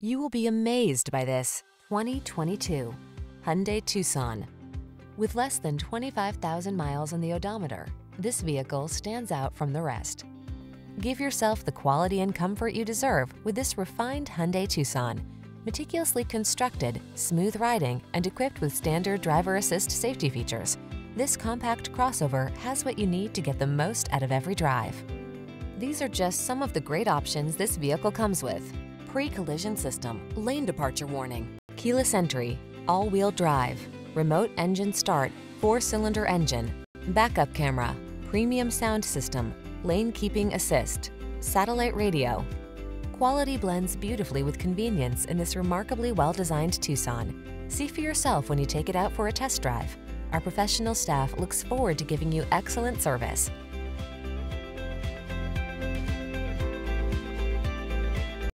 You will be amazed by this 2022 Hyundai Tucson. With less than 25,000 miles on the odometer, this vehicle stands out from the rest. Give yourself the quality and comfort you deserve with this refined Hyundai Tucson. Meticulously constructed, smooth riding, and equipped with standard driver assist safety features, this compact crossover has what you need to get the most out of every drive. These are just some of the great options this vehicle comes with: pre-collision system, lane departure warning, keyless entry, all-wheel drive, remote engine start, 4-cylinder engine, backup camera, premium sound system, lane keeping assist, satellite radio. Quality blends beautifully with convenience in this remarkably well-designed Tucson. See for yourself when you take it out for a test drive. Our professional staff looks forward to giving you excellent service.